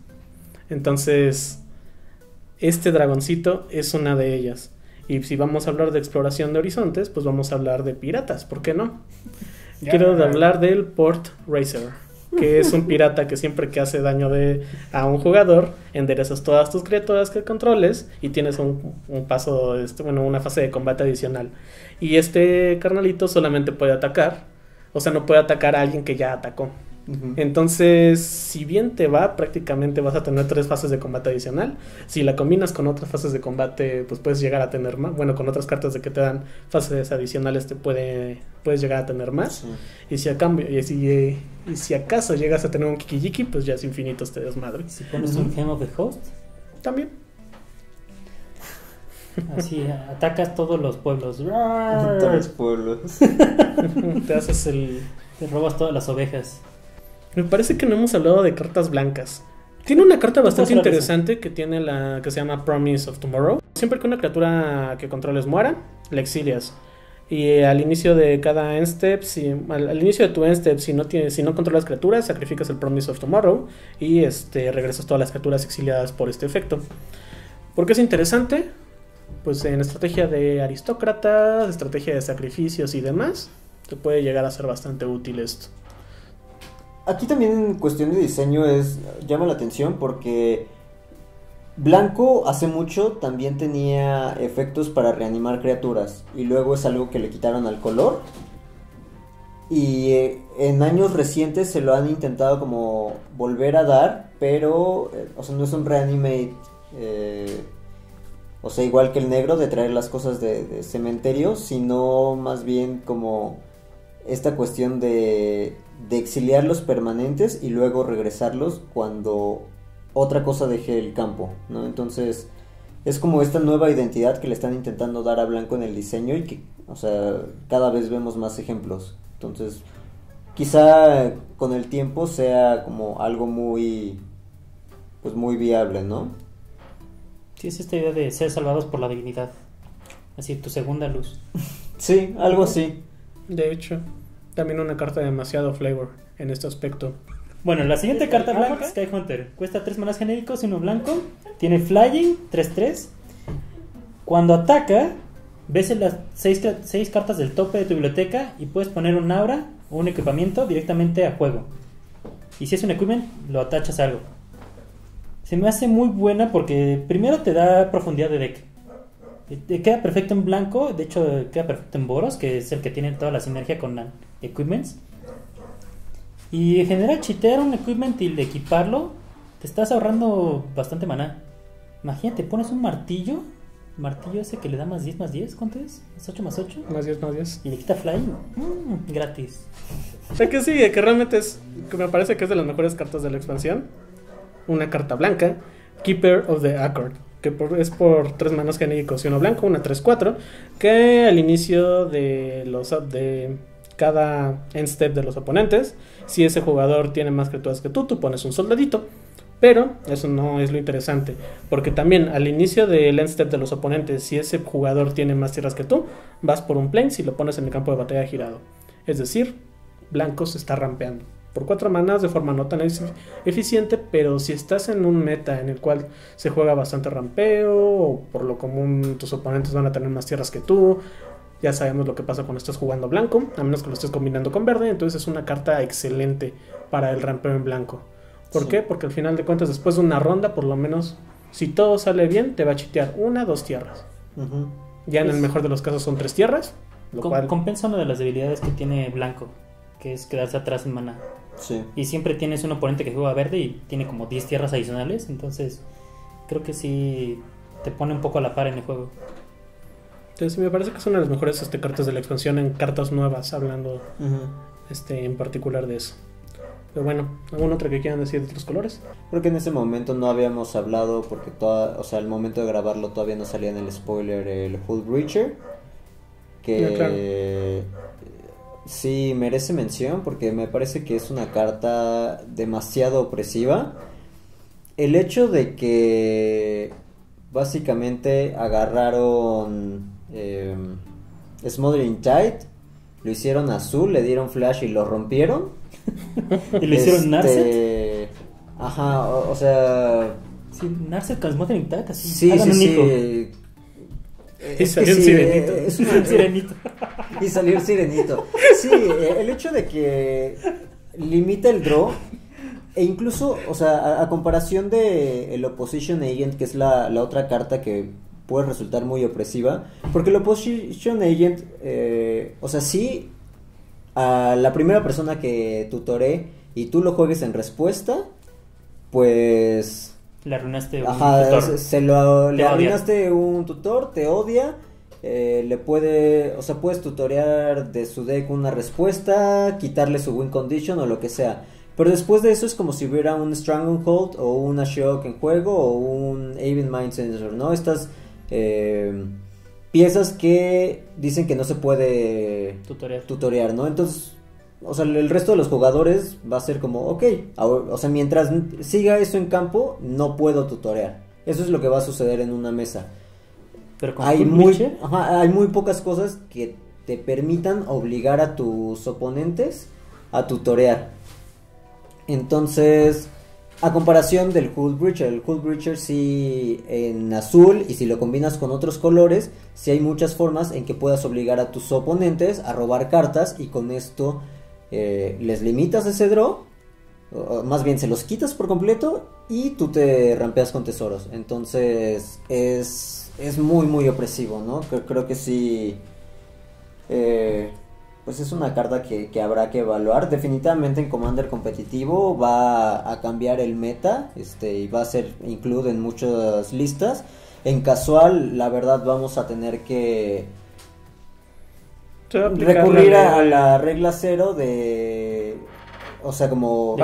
Entonces, este dragoncito es una de ellas. Y si vamos a hablar de exploración de horizontes, pues vamos a hablar de piratas, ¿por qué no? Quiero hablar del Port Racer, que es un pirata que siempre que hace daño a un jugador, enderezas todas tus criaturas que controles y tienes un paso, una fase de combate adicional. Y este carnalito solamente puede atacar, o sea, no puede atacar a alguien que ya atacó. Entonces, si bien te va, prácticamente vas a tener 3 fases de combate adicional. Si la combinas con otras fases de combate, pues puedes llegar a tener más. Bueno, con otras cartas de que te dan fases adicionales puedes llegar a tener más. Sí. Y si a cambio, y si acaso llegas a tener un Kiki-Jiki, pues ya es infinito este desmadre. Si pones un Gem of the Host, también. Así atacas todos los pueblos. Todos los pueblos. Te haces te robas todas las ovejas. Me parece que no hemos hablado de cartas blancas. Tiene una carta bastante interesante que tiene que se llama Promise of Tomorrow. Siempre que una criatura que controles muera, la exilias. Y al inicio de cada end step, al inicio de tu end step, si no controlas criaturas, sacrificas el Promise of Tomorrow y regresas todas las criaturas exiliadas por este efecto. ¿Por qué es interesante? Pues en estrategia de aristócratas, estrategia de sacrificios y demás, te puede llegar a ser bastante útil esto. Aquí también en cuestión de diseño llama la atención porque blanco hace mucho también tenía efectos para reanimar criaturas y luego es algo que le quitaron al color y en años recientes se lo han intentado como volver a dar, pero o sea, no es un reanimate, o sea, igual que el negro de traer las cosas de cementerio, sino más bien como esta cuestión de exiliar los permanentes y luego regresarlos cuando otra cosa deje el campo, ¿no? Entonces es como esta nueva identidad que le están intentando dar a blanco en el diseño y que, o sea, cada vez vemos más ejemplos. Entonces quizá con el tiempo sea como algo muy, pues muy viable, ¿no? Sí, es esta idea de ser salvados por la dignidad, así tu segunda luz. Sí, algo así. De hecho, también una carta de demasiado flavor en este aspecto. Bueno, la siguiente carta blanca es Sky Hunter. Cuesta 3 manas genéricos y 1 blanco. Tiene flying, 3-3. Cuando ataca, ves las 6 cartas del tope de tu biblioteca y puedes poner un aura o un equipamiento directamente a juego. Y si es un equipamiento, lo atachas a algo. Se me hace muy buena porque primero te da profundidad de deck. Queda perfecto en blanco, de hecho queda perfecto en Boros, que es el que tiene toda la sinergia con equipments. Y en general chitear un equipment y equiparlo, te estás ahorrando bastante maná. Imagínate, pones un martillo, ese que le da +10/+10, ¿cuánto es? ¿Es 8/8? +10/+10. Y le quita flying, gratis. O sea que sí, que realmente me parece que es de las mejores cartas de la expansión. Una carta blanca, Keeper of the Accord, que es por 3 manas genéricos y 1 blanco, una 3-4, que al inicio de cada end step de los oponentes, si ese jugador tiene más criaturas que tú pones un soldadito, pero eso no es lo interesante, porque también al inicio del end step de los oponentes, si ese jugador tiene más tierras que tú, vas por un plains y lo pones en el campo de batalla girado, es decir, blanco se está rampeando. Por 4 manas de forma no tan eficiente, pero si estás en un meta en el cual se juega bastante rampeo, o por lo común tus oponentes van a tener más tierras que tú, ya sabemos lo que pasa cuando estás jugando blanco, a menos que lo estés combinando con verde, entonces es una carta excelente para el rampeo en blanco. ¿Por qué? Porque al final de cuentas, después de una ronda, por lo menos, si todo sale bien, te va a chitear 1 o 2 tierras. Ya en el mejor de los casos son 3 tierras, lo cual compensa una de las debilidades que tiene blanco, que es quedarse atrás en maná. Sí. Y siempre tienes un oponente que juega verde y tiene como 10 tierras adicionales, entonces creo que sí te pone un poco a la par en el juego. Entonces me parece que es una de las mejores cartas de la expansión en cartas nuevas, hablando en particular de eso. Pero bueno, ¿alguna otra que quieran decir de otros colores? Creo que en ese momento no habíamos hablado porque toda, o sea, al momento de grabarlo todavía no salía en el spoiler el Hulk Breacher. Que sí, claro, sí merece mención porque me parece que es una carta demasiado opresiva. El hecho de que básicamente agarraron Smothering Tide, lo hicieron azul, le dieron flash y lo rompieron. ¿Y lo hicieron Narset? Ajá, o sea... Sí, Narset con Smothering Tide. Sí, sí, sí. Y salió Sirenito. Y salió Sirenito. Sí, el hecho de que limita el draw... E incluso, o sea, a comparación de el Opposition Agent, que es la otra carta que puede resultar muy opresiva, porque el Opposition Agent, o sea, sí, a la primera persona que tutoree y tú lo juegues en respuesta, pues... Le arruinaste un tutor. Le arruinaste un tutor, te odia, le puede, o sea, puedes tutorear de su deck una respuesta, quitarle su win condition o lo que sea. Pero después de eso es como si hubiera un Stranglehold o una Shock en juego o un Aven Mind Sensor, ¿no? Estas piezas que dicen que no se puede tutorear, ¿no? Entonces, o sea, el resto de los jugadores va a ser como, ok, ahora, o sea, mientras siga eso en campo, no puedo tutorear. Eso es lo que va a suceder en una mesa. Pero con hay muy pocas cosas que te permitan obligar a tus oponentes a tutorear. Entonces, a comparación del Hulk Breacher, el Hulk Breacher sí en azul, y si lo combinas con otros colores, sí hay muchas formas en que puedas obligar a tus oponentes a robar cartas, y con esto les limitas ese draw, o más bien se los quitas por completo, y tú te rampeas con tesoros. Entonces, es muy muy opresivo, ¿no? Creo que sí... Pues es una carta que habrá que evaluar. Definitivamente en Commander competitivo va a cambiar el meta, y va a ser incluido en muchas listas. En casual, la verdad, vamos a tener que recurrir a la regla cero de... O sea, como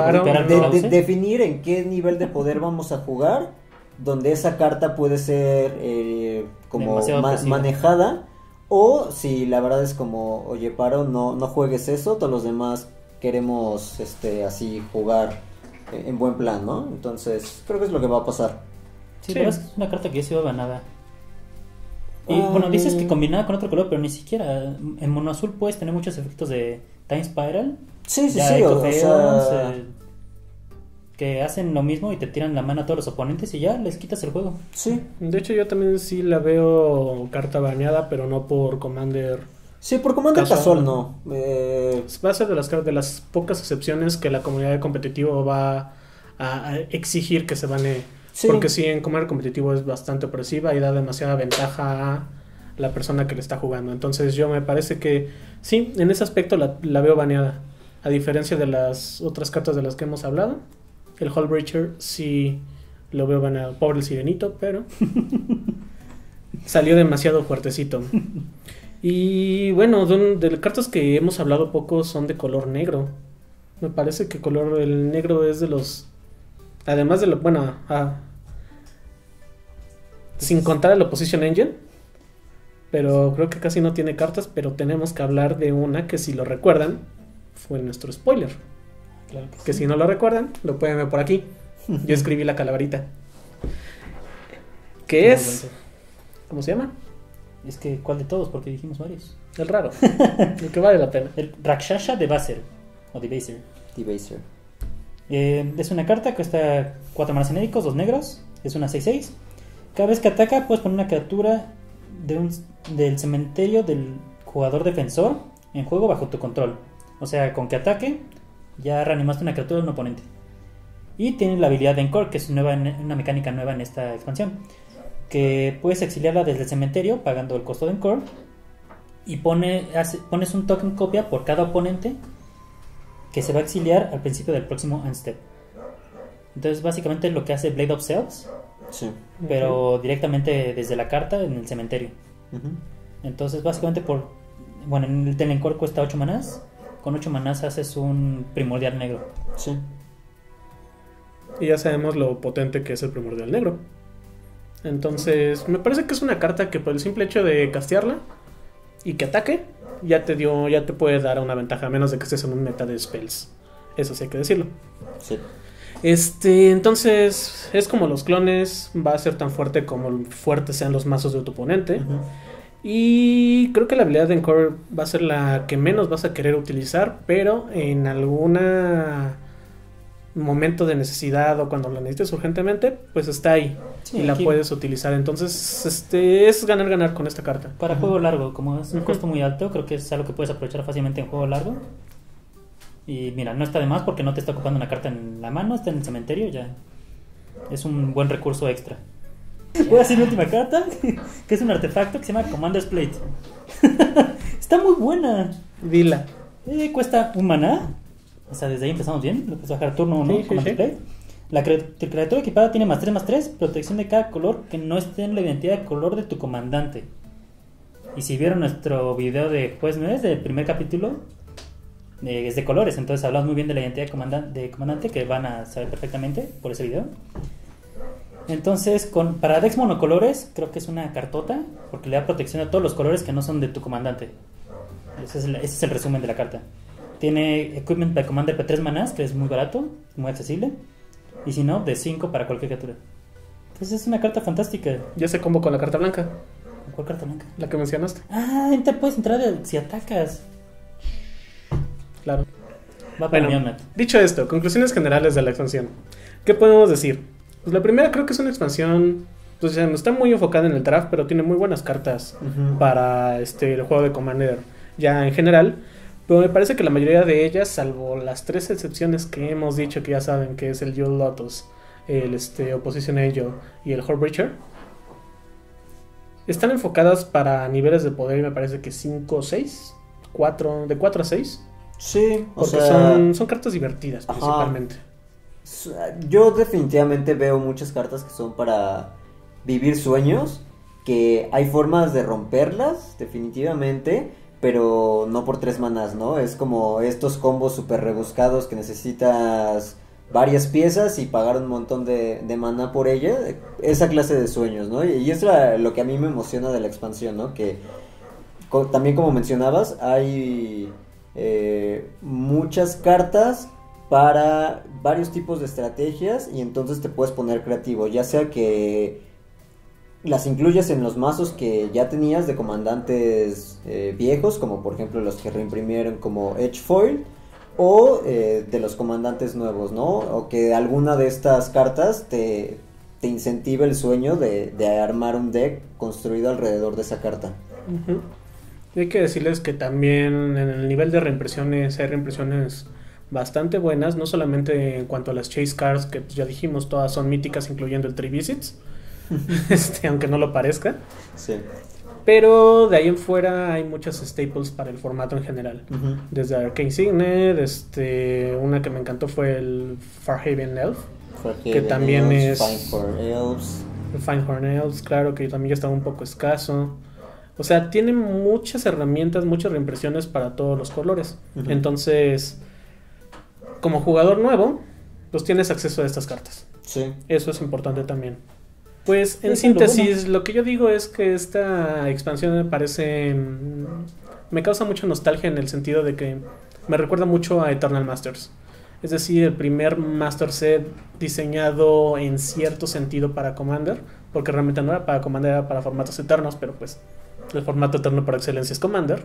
definir en qué nivel de poder vamos a jugar, donde esa carta puede ser como manejada. O si la verdad es como, oye, Paro, no juegues eso, todos los demás queremos así jugar en buen plan, ¿no? Entonces, creo que es lo que va a pasar. Sí, pero es una carta que ya se iba ganada. Y bueno, dices que combinada con otro color, pero ni siquiera en mono azul puedes tener muchos efectos de Time Spiral. Sí, sí, sí. O sea... que hacen lo mismo y te tiran la mano a todos los oponentes y ya les quitas el juego. Sí, de hecho yo también sí la veo carta baneada, pero no por Commander. Sí, por Commander Casual no. Va a ser de las pocas excepciones que la comunidad de competitivo va a exigir que se banee. Sí. Porque sí, en Commander competitivo es bastante opresiva y da demasiada ventaja a la persona que le está jugando. Entonces yo me parece que sí, en ese aspecto la veo baneada. A diferencia de las otras cartas de las que hemos hablado. El Hulk Breacher sí lo veo ganado. Pobre el Sirenito, pero salió demasiado fuertecito. Y bueno, de cartas que hemos hablado poco son de color negro. Me parece que el negro es de los... Además de lo... Bueno, sin contar el Opposition Engine. Pero creo que casi no tiene cartas, pero tenemos que hablar de una que, si lo recuerdan, fue nuestro spoiler. Claro que sí. Si no lo recuerdan, lo pueden ver por aquí. Yo escribí la calaverita. ¿Qué es? ¿Cómo se llama? Es que, ¿cuál de todos? Porque dijimos varios. El raro. El que vale la pena. El Rakshasha de Baser. O de Baser. Es una carta, cuesta 4 manas genéricos, 2 negros. Es una 6-6. Cada vez que ataca, puedes poner una criatura del cementerio del jugador defensor en juego bajo tu control. O sea, con que ataque, ya reanimaste una criatura de un oponente. Y tiene la habilidad de Encore, que es una mecánica nueva en esta expansión, que puedes exiliarla desde el cementerio pagando el costo de Encore. Y pones un token copia por cada oponente que se va a exiliar al principio del próximo end step. Entonces básicamente es lo que hace Blade of Selves, sí. Pero directamente desde la carta en el cementerio. Entonces básicamente en el Encore cuesta 8 manás. Con 8 manás haces un primordial negro. Sí. Y ya sabemos lo potente que es el primordial negro. Entonces, me parece que es una carta que por el simple hecho de castearla y que ataque, ya te puede dar una ventaja, a menos de que estés en un meta de spells. Eso sí hay que decirlo. Sí. Entonces, es como los clones, va a ser tan fuerte como fuertes sean los mazos de tu oponente. Uh-huh. Y creo que la habilidad de Encore va a ser la que menos vas a querer utilizar, pero en alguna momento de necesidad o cuando la necesites urgentemente, pues está ahí, sí, y la puedes utilizar. Entonces es ganar, ganar con esta carta. Para juego largo, como es un costo muy alto, creo que es algo que puedes aprovechar fácilmente en juego largo. Y mira, no está de más porque no te está ocupando una carta en la mano, está en el cementerio, ya es un buen recurso extra. Voy a decir mi última carta, que es un artefacto que se llama Commander's Plate. Está muy buena. Dila. Cuesta un maná. O sea, desde ahí empezamos bien. Lo puedes bajar turno 1, sí, sí, sí. La criatura equipada tiene +3/+3, protección de cada color que no esté en la identidad de color de tu comandante. Y si vieron nuestro video de Juez 9 del primer capítulo, es de colores, entonces hablamos muy bien de la identidad de comandante, que van a saber perfectamente por ese video. Entonces, para decks monocolores, creo que es una cartota, porque le da protección a todos los colores que no son de tu comandante. Ese es el resumen de la carta. Tiene Equipment by Commander para 3 manás, que es muy barato, muy accesible. Y si no, de 5 para cualquier criatura. Entonces es una carta fantástica. Ya se combo con la carta blanca. ¿Cuál carta blanca? La que mencionaste. Ah, te puedes entrar si atacas. Claro. Va para bueno, dicho esto, conclusiones generales de la expansión. ¿Qué podemos decir? Pues la primera, creo que es una expansión... Pues ya no está muy enfocada en el draft, pero tiene muy buenas cartas para el juego de Commander ya en general. Pero me parece que la mayoría de ellas, salvo las 3 excepciones que hemos dicho, que ya saben que es el Dual Lotus, el Opposition Angel y el Heartbreacher, están enfocadas para niveles de poder, y me parece que 5 o 6, 4, de 4 a 6. Sí, porque o sea, son cartas divertidas principalmente. Yo definitivamente veo muchas cartas que son para vivir sueños, que hay formas de romperlas, definitivamente, pero no por 3 manás, ¿no? Es como estos combos super rebuscados que necesitas varias piezas y pagar un montón de maná por ella. Esa clase de sueños, ¿no? Y es lo que a mí me emociona de la expansión, ¿no? Que también, como mencionabas, hay muchas cartas para varios tipos de estrategias, y entonces te puedes poner creativo, ya sea que las incluyes en los mazos que ya tenías de comandantes viejos, como por ejemplo los que reimprimieron como Edgefoil, o de los comandantes nuevos, ¿no? O que alguna de estas cartas te incentive el sueño de armar un deck construido alrededor de esa carta. Hay que decirles que también en el nivel de reimpresiones hay reimpresiones bastante buenas, no solamente en cuanto a las Chase Cards, que ya dijimos todas son míticas, incluyendo el Three Visits. Aunque no lo parezca, sí. Pero de ahí en fuera hay muchas staples para el formato en general. Desde Arcane Signet, una que me encantó fue el Farhaven Elf, que también Elves, es Finehorn Elves, claro, que también ya estaba un poco escaso. O sea, tiene muchas herramientas, muchas reimpresiones para todos los colores. Entonces, como jugador nuevo, pues tienes acceso a estas cartas. Sí. Eso es importante también. Pues en síntesis, lo que yo digo es que esta expansión me parece... Me causa mucha nostalgia en el sentido de que me recuerda mucho a Eternal Masters. Es decir, el primer Master Set diseñado en cierto sentido para Commander, porque realmente no era para Commander, era para formatos eternos, pero pues el formato eterno por excelencia es Commander.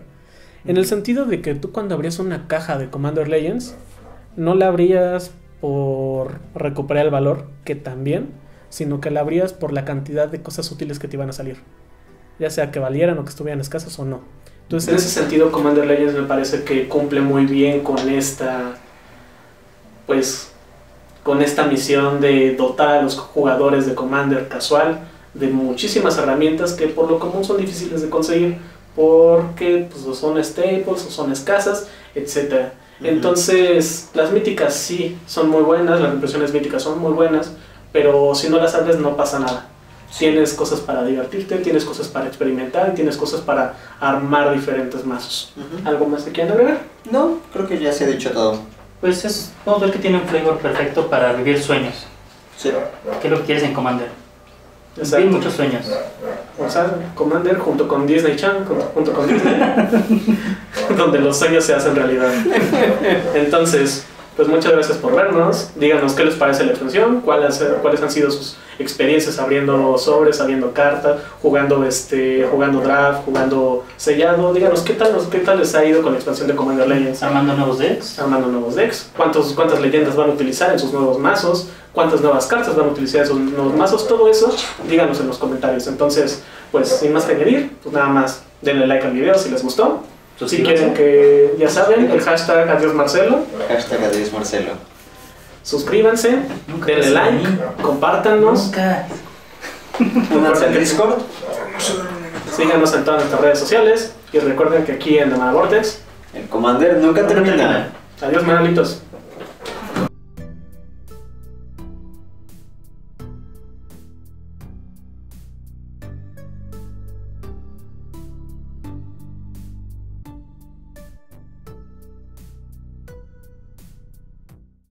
En el sentido de que tú, cuando abrías una caja de Commander Legends, no la abrías por recuperar el valor, que también, sino que la abrías por la cantidad de cosas útiles que te iban a salir, ya sea que valieran o que estuvieran escasas o no. Entonces, en ese sentido, Commander Legends me parece que cumple muy bien con esta misión de dotar a los jugadores de Commander casual de muchísimas herramientas que por lo común son difíciles de conseguir, porque pues, o son staples, o son escasas, etc. Entonces, las míticas sí son muy buenas, las reimpresiones míticas son muy buenas, pero si no las abres no pasa nada. Tienes cosas para divertirte, tienes cosas para experimentar, tienes cosas para armar diferentes mazos. ¿Algo más que quieran agregar? No, creo que ya se ha dicho todo. Pues es, vamos a ver que tiene un flavor perfecto para vivir sueños. Sí. ¿Qué es lo que quieres en Commander? Exacto. Vivir muchos sueños. O sea, Commander junto con Disney Channel, junto con Disney, donde los sueños se hacen realidad. Entonces, pues muchas gracias por vernos. Díganos qué les parece la función, cuáles han sido sus experiencias abriendo sobres, abriendo cartas, jugando jugando draft, jugando sellado. Díganos qué tal les ha ido con la expansión de Commander Legends. Armando nuevos decks. Armando nuevos decks. ¿Cuántas leyendas van a utilizar en sus nuevos mazos? ¿Cuántas nuevas cartas van a utilizar en sus nuevos mazos? Todo eso, díganos en los comentarios. Entonces, pues sin más que añadir, pues nada más denle like al video si les gustó. Si quieren que, ya saben, el hashtag Adiós Marcelo. Hashtag Adiós Marcelo. Suscríbanse, denle like, compártanos. Únanse al Discord. Síganos en todas nuestras redes sociales. Y recuerden que aquí en The Mana Vortex, el Commander nunca termina. Adiós, manolitos.